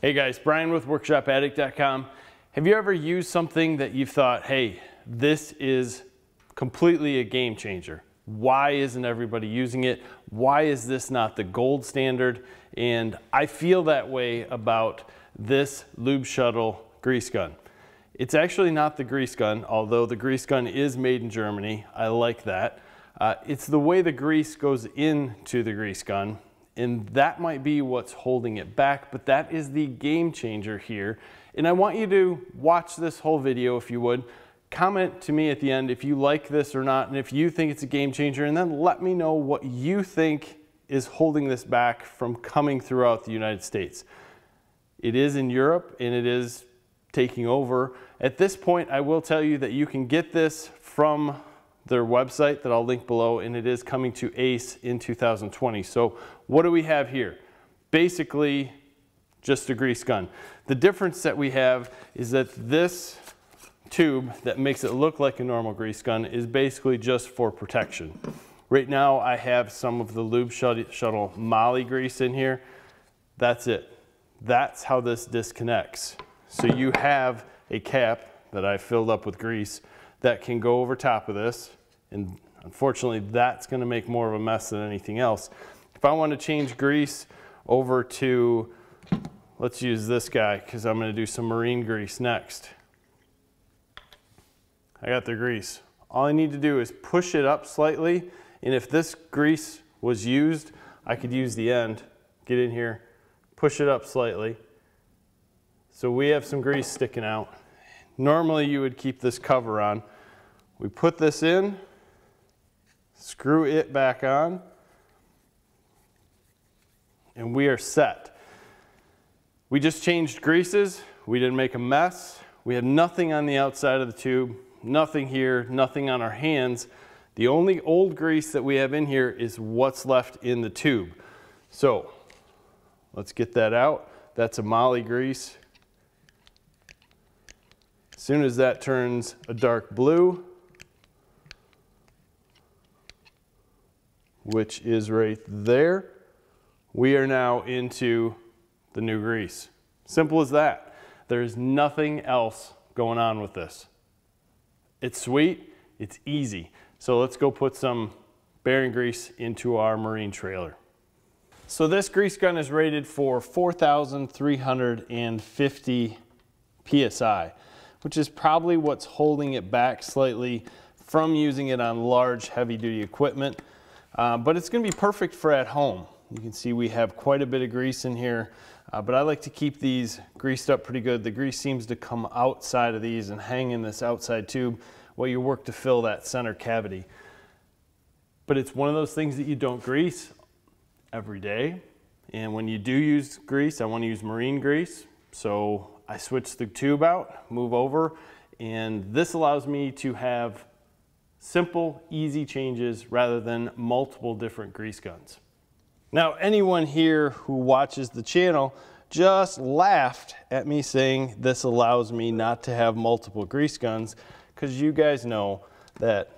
Hey guys, Brian with WorkshopAddict.com. Have you ever used something that you've thought, hey, this is completely a game changer? Why isn't everybody using it? Why is this not the gold standard? And I feel that way about this Lube Shuttle grease gun. It's actually not the grease gun, although the grease gun is made in Germany. I like that. It's the way the grease goes into the grease gun. And that might be what's holding it back, but that is the game changer here. And I want you to watch this whole video if you would. Comment to me at the end if you like this or not, and if you think it's a game changer, and then let me know what you think is holding this back from coming throughout the United States. It is in Europe and it is taking over. At this point, I will tell you that you can get this from their website that I'll link below, and it is coming to ACE in 2020. So what do we have here? Basically, just a grease gun. The difference that we have is that this tube that makes it look like a normal grease gun is basically just for protection. Right now, I have some of the Lube Shuttle Moly grease in here. That's it. That's how this disconnects. So you have a cap that I filled up with grease that can go over top of this, and unfortunately that's going to make more of a mess than anything else. If I want to change grease over to, let's use this guy because I'm going to do some marine grease next. I got the grease. All I need to do is push it up slightly, and if this grease was used, I could use the end, get in here, push it up slightly. So we have some grease sticking out. Normally you would keep this cover on. We put this in, screw it back on, and we are set. We just changed greases. We didn't make a mess. We had nothing on the outside of the tube, nothing here, nothing on our hands. The only old grease that we have in here is what's left in the tube. So let's get that out. That's a moly grease. As soon as that turns a dark blue, which is right there, we are now into the new grease. Simple as that. There's nothing else going on with this. It's sweet, it's easy. So let's go put some bearing grease into our marine trailer. So this grease gun is rated for 4,350 PSI. Which is probably what's holding it back slightly from using it on large heavy-duty equipment. But it's going to be perfect for at home. You can see we have quite a bit of grease in here, but I like to keep these greased up pretty good. The grease seems to come outside of these and hang in this outside tube while you work to fill that center cavity. But it's one of those things that you don't grease every day. And when you do use grease, I want to use marine grease. So I switch the tube out, move over, and this allows me to have simple, easy changes rather than multiple different grease guns. Now, anyone here who watches the channel just laughed at me saying this allows me not to have multiple grease guns, because you guys know that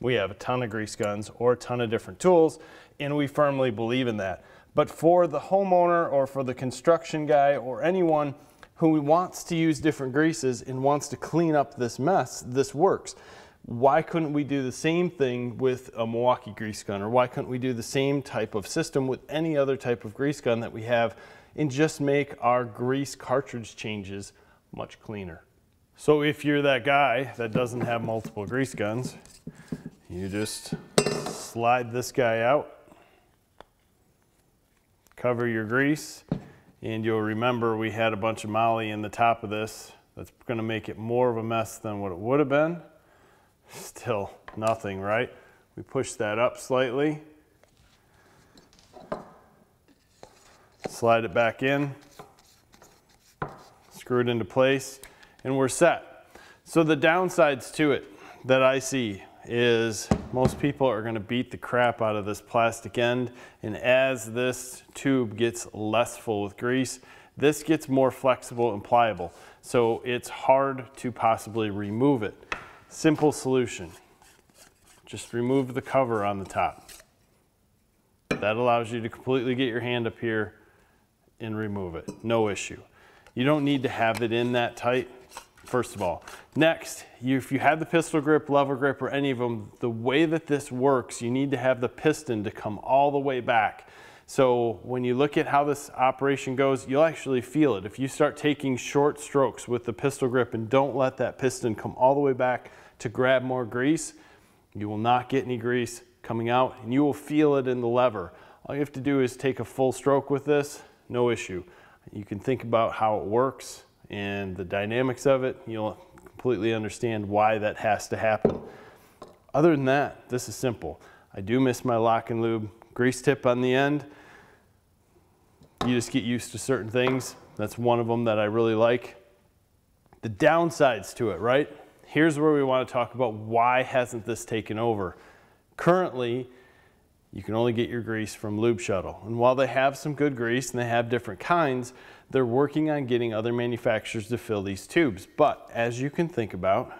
we have a ton of grease guns or a ton of different tools, and we firmly believe in that. But for the homeowner or for the construction guy or anyone who wants to use different greases and wants to clean up this mess, this works. Why couldn't we do the same thing with a Milwaukee grease gun, or why couldn't we do the same type of system with any other type of grease gun that we have and just make our grease cartridge changes much cleaner? So if you're that guy that doesn't have multiple grease guns, you just slide this guy out, cover your grease, and you'll remember we had a bunch of moly in the top of this. That's gonna make it more of a mess than what it would have been. Still nothing, right? We push that up slightly. Slide it back in. Screw it into place, and we're set. So the downsides to it that I see is most people are going to beat the crap out of this plastic end, and as this tube gets less full with grease, this gets more flexible and pliable, so it's hard to possibly remove it. Simple solution, just remove the cover on the top. That allows you to completely get your hand up here and remove it, no issue. You don't need to have it in that tight, first of all. Next, if you have the pistol grip, lever grip, or any of them, the way that this works, you need to have the piston to come all the way back. So when you look at how this operation goes, you'll actually feel it. If you start taking short strokes with the pistol grip and don't let that piston come all the way back to grab more grease, you will not get any grease coming out, and you will feel it in the lever. All you have to do is take a full stroke with this, no issue. You can think about how it works and the dynamics of it. You'll completely understand why that has to happen. Other than that, this is simple. I do miss my LocknLube grease tip on the end. You just get used to certain things. That's one of them that I really like. The downsides to it, right? Here's where we want to talk about why hasn't this taken over. Currently, you can only get your grease from Lube Shuttle. And while they have some good grease and they have different kinds, they're working on getting other manufacturers to fill these tubes. But as you can think about,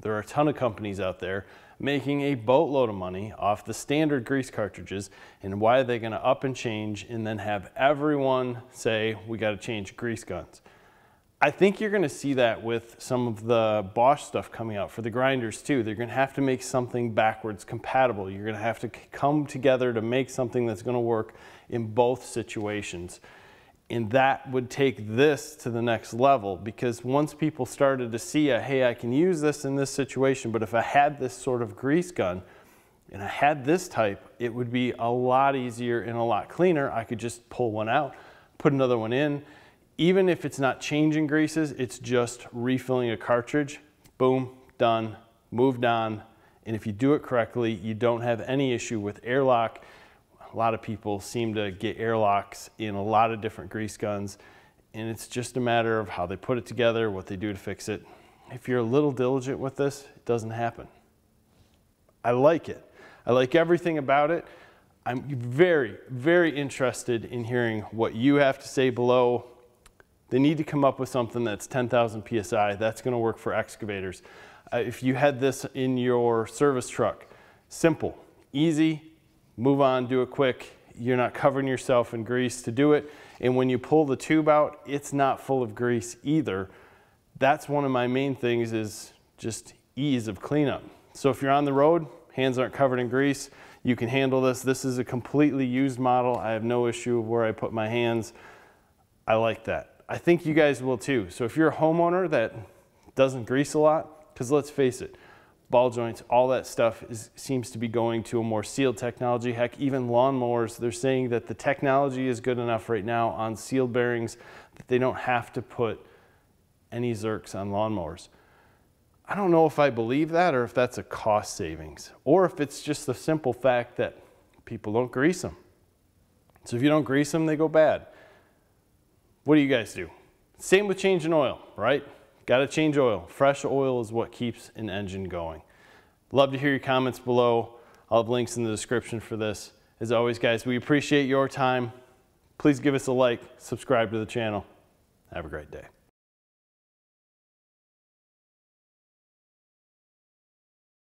there are a ton of companies out there making a boatload of money off the standard grease cartridges. And why are they going to up and change and then have everyone say, we got to change grease guns? I think you're going to see that with some of the Bosch stuff coming out for the grinders too. They're going to have to make something backwards compatible. You're going to have to come together to make something that's going to work in both situations. And that would take this to the next level, because once people started to see, hey, I can use this in this situation, but if I had this sort of grease gun and I had this type, it would be a lot easier and a lot cleaner. I could just pull one out, put another one in. Even if it's not changing greases, it's just refilling a cartridge. Boom, done, moved on. And if you do it correctly, you don't have any issue with airlock. A lot of people seem to get airlocks in a lot of different grease guns, and it's just a matter of how they put it together, what they do to fix it. If you're a little diligent with this, it doesn't happen. I like it. I like everything about it. I'm very, very interested in hearing what you have to say below. They need to come up with something that's 10,000 PSI. That's going to work for excavators. If you had this in your service truck, simple, easy, move on, do it quick. You're not covering yourself in grease to do it. And when you pull the tube out, it's not full of grease either. That's one of my main things, is just ease of cleanup. So if you're on the road, hands aren't covered in grease, you can handle this. This is a completely used model. I have no issue where I put my hands. I like that. I think you guys will too. So if you're a homeowner that doesn't grease a lot, because let's face it, ball joints, all that stuff seems to be going to a more sealed technology. Heck, even lawnmowers, they're saying that the technology is good enough right now on sealed bearings that they don't have to put any Zerks on lawnmowers. I don't know if I believe that, or if that's a cost savings, or if it's just the simple fact that people don't grease them. So if you don't grease them, they go bad. What do you guys do? Same with changing oil, right? Got to change oil. Fresh oil is what keeps an engine going. Love to hear your comments below. I'll have links in the description for this. As always, guys, we appreciate your time. Please give us a like, subscribe to the channel. Have a great day.